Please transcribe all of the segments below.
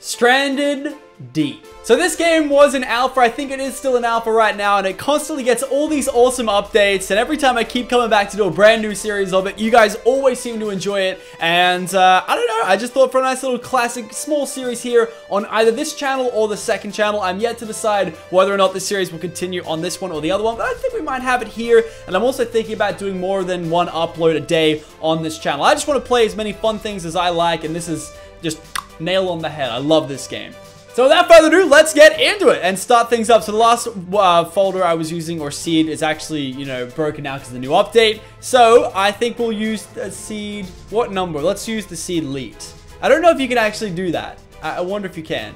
Stranded Deep. So this game was an alpha, I think it is still an alpha right now, and it constantly gets all these awesome updates, and every time I keep coming back to do a brand new series of it, you guys always seem to enjoy it, and I don't know, I just thought for a nice little classic small series here on either this channel or the second channel. I'm yet to decide whether or not this series will continue on this one or the other one, but I think we might have it here, and I'm also thinking about doing more than one upload a day on this channel. I just want to play as many fun things as I like, and this is just nail on the head. I love this game. So without further ado, let's get into it and start things up. So the last folder I was using, or seed, is actually, you know, broken out because of the new update. So I think we'll use the seed, what number? Let's use the seed leet. I don't know if you can actually do that. I wonder if you can.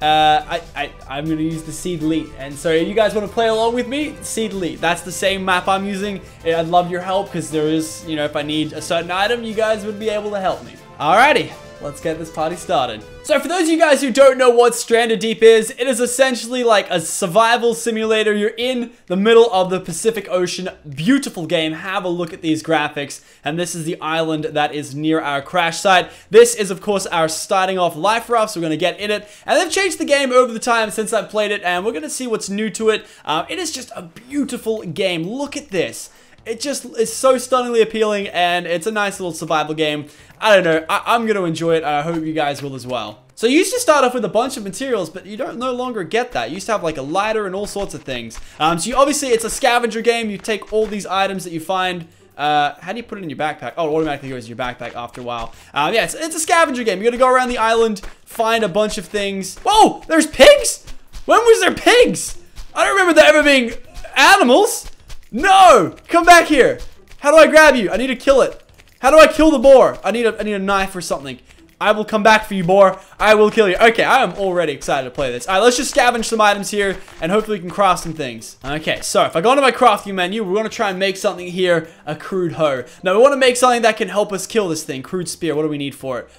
I'm going to use the seed leet. And so if you guys want to play along with me, seed leet. That's the same map I'm using. I'd love your help because there is, you know, if I need a certain item, you guys would be able to help me. Alrighty. Let's get this party started. So for those of you guys who don't know what Stranded Deep is, it is essentially like a survival simulator. You're in the middle of the Pacific Ocean. Beautiful game. Have a look at these graphics. And this is the island that is near our crash site. This is, of course, our starting off life raft, so we're going to get in it. And they've changed the game over the time since I've played it, and we're going to see what's new to it. It is just a beautiful game. Look at this. It just is so stunningly appealing, and it's a nice little survival game. I don't know. I'm going to enjoy it, and I hope you guys will as well. So you used to start off with a bunch of materials, but you don't no longer get that. You used to have like a lighter and all sorts of things. So you obviously, it's a scavenger game. You take all these items that you find. How do you put it in your backpack? Oh, it automatically goes in your backpack after a while. Yeah, it's a scavenger game. You're going to go around the island, find a bunch of things. Whoa, there's pigs? When was there pigs? I don't remember there ever being animals. No! Come back here! How do I grab you? I need to kill it. How do I kill the boar? I need a knife or something. I will come back for you, boar. I will kill you. Okay, I am already excited to play this. Alright, let's just scavenge some items here, and hopefully we can craft some things. Okay, so if I go into my crafting menu, we're going to try and make something here, a crude hoe. Now, we want to make something that can help us kill this thing. Crude spear, what do we need for it?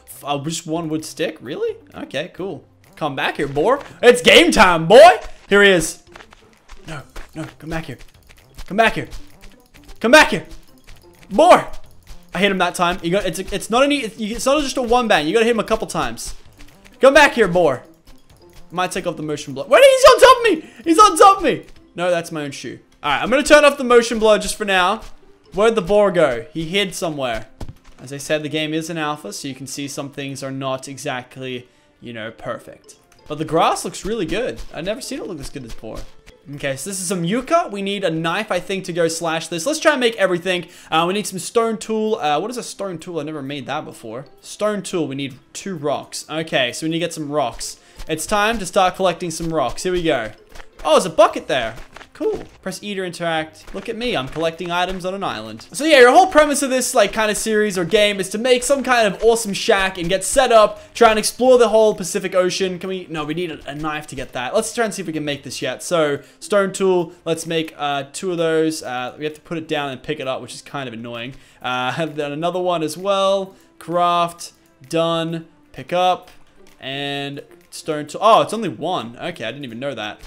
Just one wood stick? Really? Okay, cool. Come back here, boar. It's game time, boy! Here he is. No, no, come back here. Come back here. Come back here. More. I hit him that time. You got, it's not just a one bang. You gotta hit him a couple times. Come back here, boar. Might take off the motion blur. Wait, he's on top of me. He's on top of me. No, that's my own shoe. All right, I'm gonna turn off the motion blur just for now. Where'd the boar go? He hid somewhere. As I said, the game is an alpha, so you can see some things are not exactly, you know, perfect. But the grass looks really good. I've never seen it look this good as before. Okay, so this is some yucca. We need a knife, I think, to go slash this. Let's try and make everything. We need some stone tool. What is a stone tool? I never made that before. Stone tool. We need 2 rocks. Okay, so we need to get some rocks. It's time to start collecting some rocks. Here we go. Oh, there's a bucket there. Cool. Press E to interact. Look at me. I'm collecting items on an island. So yeah, your whole premise of this like kind of series or game is to make some kind of awesome shack and get set up, try and explore the whole Pacific Ocean. Can we? No, we need a knife to get that. Let's try and see if we can make this yet. So stone tool. Let's make 2 of those. We have to put it down and pick it up, which is kind of annoying. Have done another one as well. Craft. Done. Pick up. And stone tool. Oh, it's only 1. Okay, I didn't even know that.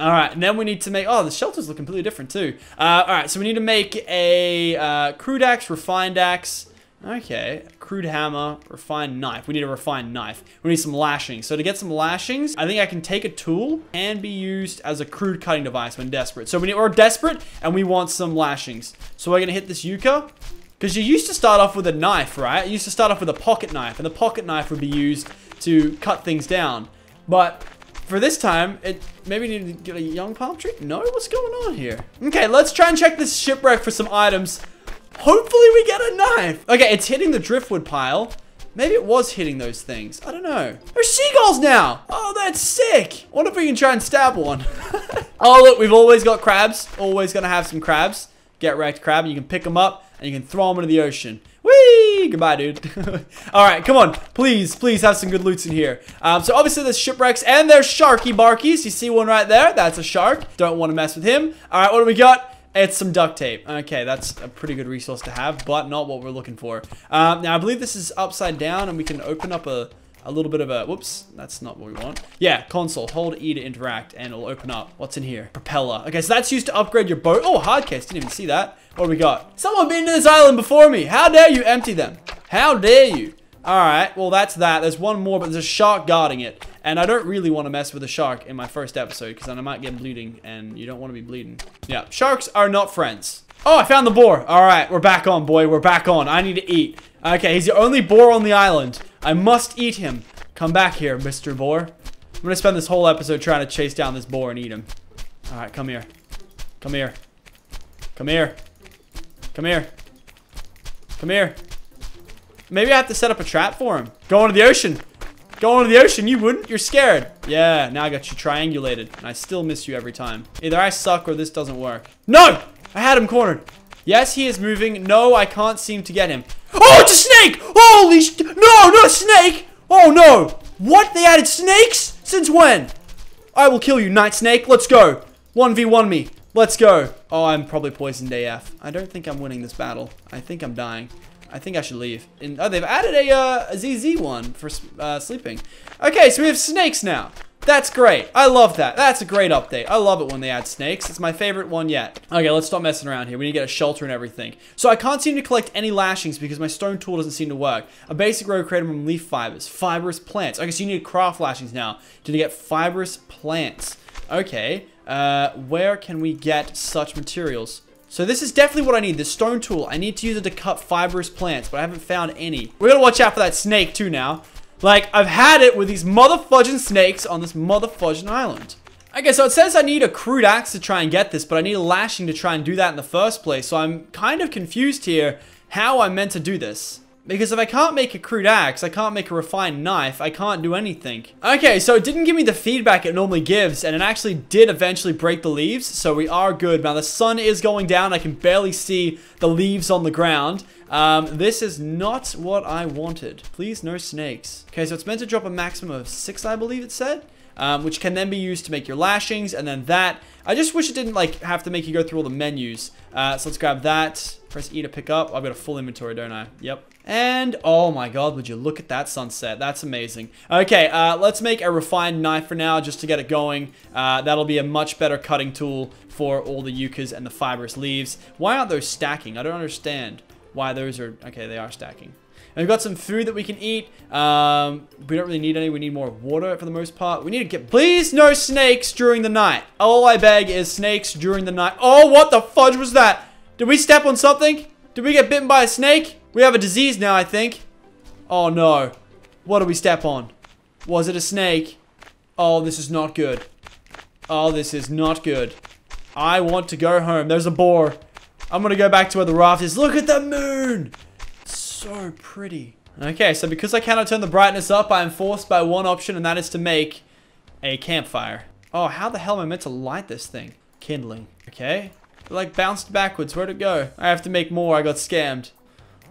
Alright, and then we need to make... Oh, the shelters look completely different too. Alright, so we need to make a crude axe, refined axe. Okay, crude hammer, refined knife. We need a refined knife. We need some lashings. So to get some lashings, I think I can take a tool and be used as a crude cutting device when desperate. So we're desperate and we want some lashings. So we're going to hit this yucca. Because you used to start off with a knife, right? You used to start off with a pocket knife. And the pocket knife would be used to cut things down. But... for this time, it maybe need to get a young palm tree? No? What's going on here? Okay, let's try and check this shipwreck for some items. Hopefully we get a knife. Okay, it's hitting the driftwood pile. Maybe it was hitting those things. I don't know. There's seagulls now. Oh, that's sick. I wonder if we can try and stab one. Oh, look, we've always got crabs. Always gonna have some crabs. Get wrecked crab. You can pick them up and you can throw them into the ocean. Whee! Goodbye, dude. Alright, come on. Please, please have some good loots in here. So obviously there's shipwrecks and there's sharky barkies. You see one right there? That's a shark. Don't want to mess with him. Alright, what do we got? It's some duct tape. Okay, that's a pretty good resource to have, but not what we're looking for. Now, I believe this is upside down and we can open up a little bit of a... Whoops, that's not what we want. Yeah, console. Hold E to interact and it'll open up. What's in here? Propeller. Okay, so that's used to upgrade your boat. Oh, hard case. Didn't even see that. What do we got? Someone been to this island before me. How dare you empty them? How dare you? Alright, well that's that. There's one more, but there's a shark guarding it. And I don't really want to mess with a shark in my first episode, because then I might get bleeding, and you don't want to be bleeding. Yeah, sharks are not friends. Oh, I found the boar. Alright, we're back on, boy. We're back on. I need to eat. Okay, he's the only boar on the island. I must eat him. Come back here, Mr. Boar. I'm going to spend this whole episode trying to chase down this boar and eat him. Alright, come here. Come here. Come here. Come here. Come here. Maybe I have to set up a trap for him. Go into the ocean. Go into the ocean. You wouldn't? You're scared. Yeah, now I got you triangulated. And I still miss you every time. Either I suck or this doesn't work. No! I had him cornered. Yes, he is moving. No, I can't seem to get him. Oh, it's a snake! Holy sh... No, not a snake! Oh, no! What? They added snakes? Since when? I will kill you, Night Snake. Let's go. 1v1 me. Let's go. Oh, I'm probably poisoned AF. I don't think I'm winning this battle. I think I'm dying. I think I should leave. And oh, they've added a ZZ one for sleeping. Okay, so we have snakes now. That's great. I love that. That's a great update. I love it when they add snakes. It's my favorite one yet. Okay, let's stop messing around here. We need to get a shelter and everything. So I can't seem to collect any lashings because my stone tool doesn't seem to work. A basic row created from leaf fibers. Fibrous plants. Okay, so you need to craft lashings now to get fibrous plants. Okay, where can we get such materials? So this is definitely what I need, the stone tool. I need to use it to cut fibrous plants, but I haven't found any. We gotta watch out for that snake too now. Like, I've had it with these motherfudging snakes on this motherfudging island. Okay, so it says I need a crude axe to try and get this, but I need a lashing to try and do that in the first place. So I'm kind of confused here how I'm meant to do this. Because if I can't make a crude axe, I can't make a refined knife, I can't do anything. Okay, so it didn't give me the feedback it normally gives, and it actually did eventually break the leaves, so we are good. Now, the sun is going down, I can barely see the leaves on the ground. This is not what I wanted. Please, no snakes. Okay, so it's meant to drop a maximum of 6, I believe it said. Which can then be used to make your lashings, and then that. I just wish it didn't, like, have to make you go through all the menus. So let's grab that. Press E to pick up. I've got a full inventory, don't I? Yep. And, oh my god, would you look at that sunset. That's amazing. Okay, let's make a refined knife for now, just to get it going. That'll be a much better cutting tool for all the yuccas and the fibrous leaves. Why aren't those stacking? I don't understand why those are... Okay, they are stacking. And we've got some food that we can eat. We don't really need any. We need more water for the most part. We need to get... Please, no snakes during the night. All I beg is snakes during the night. Oh, what the fudge was that? Did we step on something? Did we get bitten by a snake? We have a disease now, I think. Oh, no. What did we step on? Was it a snake? Oh, this is not good. Oh, this is not good. I want to go home. There's a boar. I'm going to go back to where the raft is. Look at the moon! So pretty. Okay, so because I cannot turn the brightness up, I am forced by one option, and that is to make a campfire. Oh, how the hell am I meant to light this thing? Kindling. Okay. It, like, bounced backwards. Where'd it go? I have to make more. I got scammed.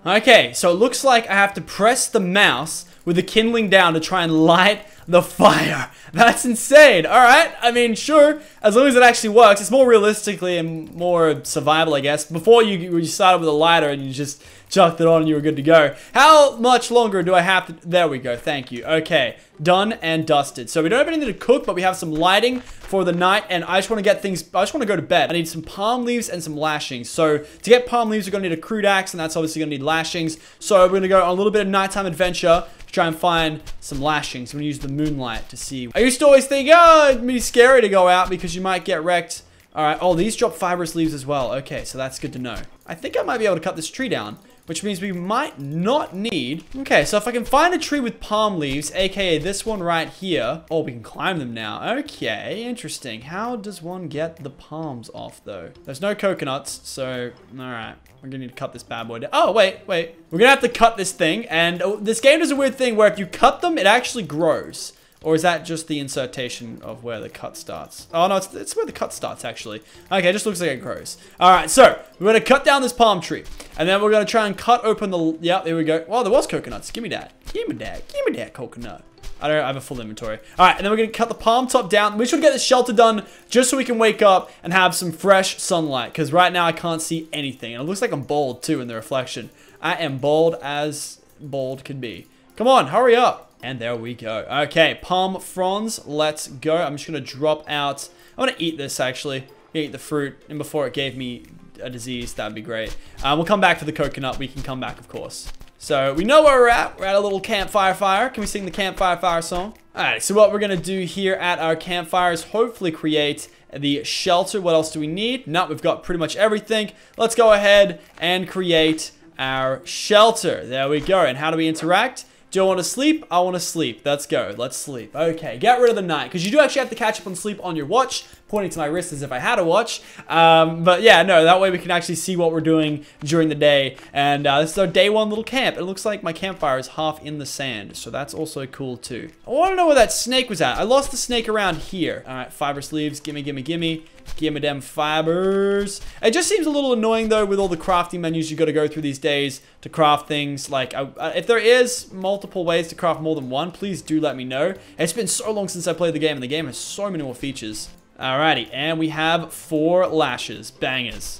Okay, so it looks like I have to press the mouse with the kindling down to try and light the fire. That's insane. All right. I mean, sure, as long as it actually works. It's more realistically and more survival, I guess. Before you started with a lighter and you just chucked it on and you were good to go. How much longer do I have to... There we go. Thank you. Okay. Done and dusted. So we don't have anything to cook, but we have some lighting for the night, and I just want to get things... I just want to go to bed. I need some palm leaves and some lashings. So to get palm leaves, we're going to need a crude axe, and that's obviously going to need lashings. So we're going to go on a little bit of nighttime adventure to try and find some lashings. We're going to use the moonlight to see. I used to always think, oh, it'd be scary to go out because you might get wrecked. All right. Oh, these drop fibrous leaves as well. Okay, so that's good to know. I think I might be able to cut this tree down, which means we might not need... Okay, so if I can find a tree with palm leaves, aka this one right here... Oh, we can climb them now. Okay, interesting. How does one get the palms off, though? There's no coconuts, so... Alright, we're gonna need to cut this bad boy down. Oh, wait. We're gonna have to cut this thing, and... Oh, this game does a weird thing where if you cut them, it actually grows. Or is that just the insertion of where the cut starts? Oh, no, it's where the cut starts, actually. Okay, it just looks like it grows. All right, so we're going to cut down this palm tree. And then we're going to try and cut open the... Yeah, there we go. Well, there was coconuts. Give me that. Give me that. Give me that coconut. I don't have a full inventory. All right, and then we're going to cut the palm top down. We should get the shelter done just so we can wake up and have some fresh sunlight. Because right now I can't see anything. And it looks like I'm bald, too, in the reflection. I am bald as bald can be. Come on, hurry up. And there we go. Okay, palm fronds. Let's go. I'm just going to drop out. I want to eat this, actually. Eat the fruit. And before it gave me a disease, that'd be great. We'll come back for the coconut. We can come back, of course. So we know where we're at. We're at a little campfire fire. Can we sing the campfire fire song? Alright, so what we're going to do here at our campfire is hopefully create the shelter. What else do we need? No, we've got pretty much everything. Let's go ahead and create our shelter. There we go. And how do we interact? Do I want to sleep? I want to sleep. Let's go. Let's sleep. Okay, get rid of the night, because you do actually have to catch up on sleep on your watch. Pointing to my wrist as if I had a watch. But yeah, no, that way we can actually see what we're doing during the day. And this is our day one little camp. It looks like my campfire is half in the sand, so that's also cool too. I want to know where that snake was at. I lost the snake around here. All right, fibrous leaves. Gimme, gimme, gimme. Gimme them fibers. It just seems a little annoying though with all the crafting menus you got to go through these days to craft things. Like, if there is multiple ways to craft more than one, please do let me know. It's been so long since I played the game, and the game has so many more features. Alrighty, and we have 4 lashes. Bangers.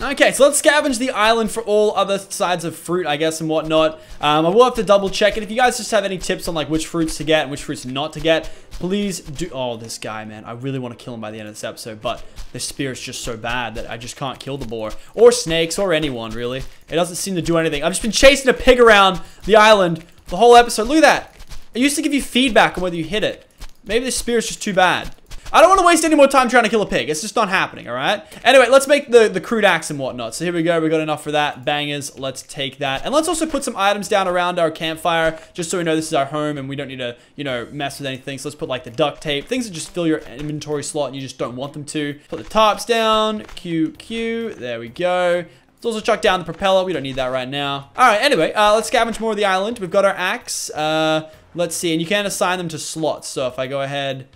Okay, so let's scavenge the island for all other sides of fruit, I guess, and whatnot. I will have to double check it. If you guys just have any tips on, like, which fruits to get and which fruits not to get, please do... Oh, this guy, man. I really want to kill him by the end of this episode, but the spear is just so bad that I just can't kill the boar. Or snakes, or anyone, really. It doesn't seem to do anything. I've just been chasing a pig around the island the whole episode. Look at that. It used to give you feedback on whether you hit it. Maybe the spear is just too bad. I don't want to waste any more time trying to kill a pig. It's just not happening, all right? Anyway, let's make the crude axe and whatnot. So here we go. We got enough for that. Bangers. Let's take that. And let's also put some items down around our campfire just so we know this is our home and we don't need to, you know, mess with anything. So let's put, like, the duct tape. Things that just fill your inventory slot and you just don't want them to. Put the tops down. QQ. There we go. Let's also chuck down the propeller. We don't need that right now. All right, anyway, let's scavenge more of the island. We've got our axe. Let's see. And you can assign them to slots. So if I go ahead...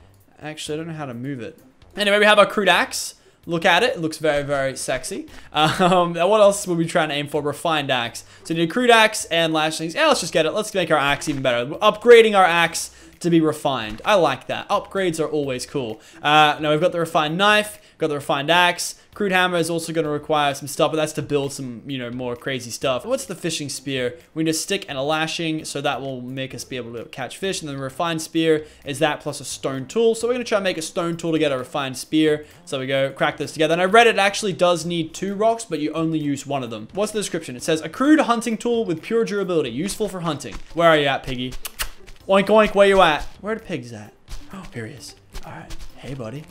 Actually, I don't know how to move it. Anyway, we have our crude axe. Look at it. It looks very, very sexy. What else were we trying to aim for? Refined axe. So we need a crude axe and lashings. Yeah, let's just get it. Let's make our axe even better. We're upgrading our axe to be refined. I like that. Upgrades are always cool. Now we've got the refined knife. Got the refined axe. Crude hammer is also going to require some stuff, but that's to build some, you know, more crazy stuff. What's the fishing spear? We need a stick and a lashing, so that will make us be able to catch fish. And then the refined spear is that plus a stone tool. So we're going to try and make a stone tool to get a refined spear. So there we go. Crack this together. And I read it actually does need 2 rocks, but you only use one of them. What's the description? It says, a crude hunting tool with pure durability. Useful for hunting. Where are you at, piggy? Oink, oink, where you at? Where the pig's at? Oh, here he is. All right. Hey, buddy.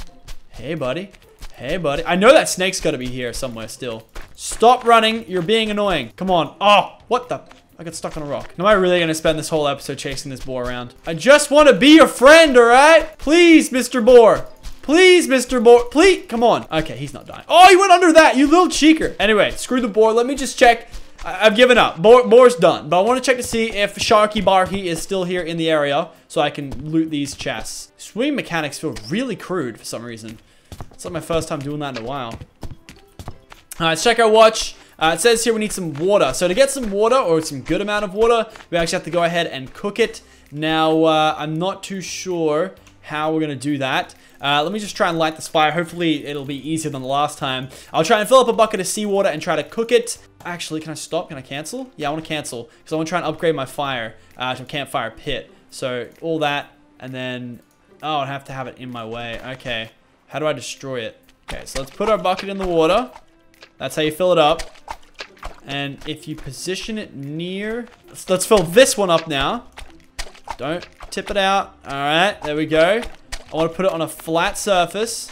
Hey, buddy. Hey, buddy. I know that snake's got to be here somewhere still. Stop running. You're being annoying. Come on. Oh, what the? I got stuck on a rock. Am I really going to spend this whole episode chasing this boar around? I just want to be your friend, all right? Please, Mr. Boar. Please, Mr. Boar. Please. Come on. Okay, he's not dying. Oh, he went under that. You little cheeker. Anyway, screw the boar. Let me just check. I've given up. Boar's done. But I want to check to see if Sharky Barky is still here in the area so I can loot these chests. Swing mechanics feel really crude for some reason. It's not my first time doing that in a while. Alright, let's check our watch. It says here we need some water. So to get some water, or some good amount of water, we actually have to go ahead and cook it. Now, I'm not too sure how we're going to do that. Let me just try and light this fire. Hopefully, it'll be easier than the last time. I'll try and fill up a bucket of seawater and try to cook it. Actually, can I stop? Can I cancel? Yeah, I want to cancel. Because I want to try and upgrade my fire to a campfire pit. So, all that. And then... Oh, I'd have to have it in my way. Okay. How do I destroy it? Okay, so let's put our bucket in the water. That's how you fill it up. And if you position it near... Let's fill this one up now. Don't tip it out. All right, there we go. I want to put it on a flat surface.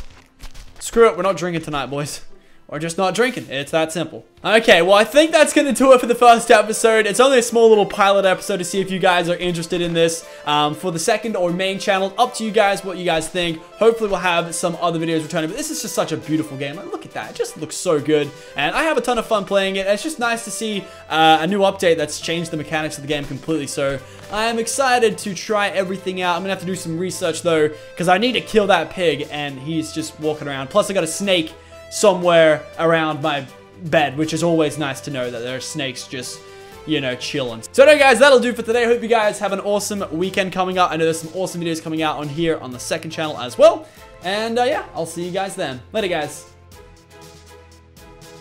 Screw it, we're not drinking tonight, boys. Or just not drinking. It's that simple. Okay, well, I think that's going to do it for the first episode. It's only a small little pilot episode to see if you guys are interested in this. For the second or main channel, up to you guys what you guys think. Hopefully, we'll have some other videos returning. But this is just such a beautiful game. Like, look at that. It just looks so good. And I have a ton of fun playing it. It's just nice to see a new update that's changed the mechanics of the game completely. So, I am excited to try everything out. I'm going to have to do some research, though, because I need to kill that pig. And he's just walking around. Plus, I got a snake somewhere around my bed, which is always nice to know that there are snakes just, you know, chilling. So anyway, guys, that'll do for today. Hope you guys have an awesome weekend coming up. I know there's some awesome videos coming out on here on the second channel as well. And yeah, I'll see you guys then. Later, guys.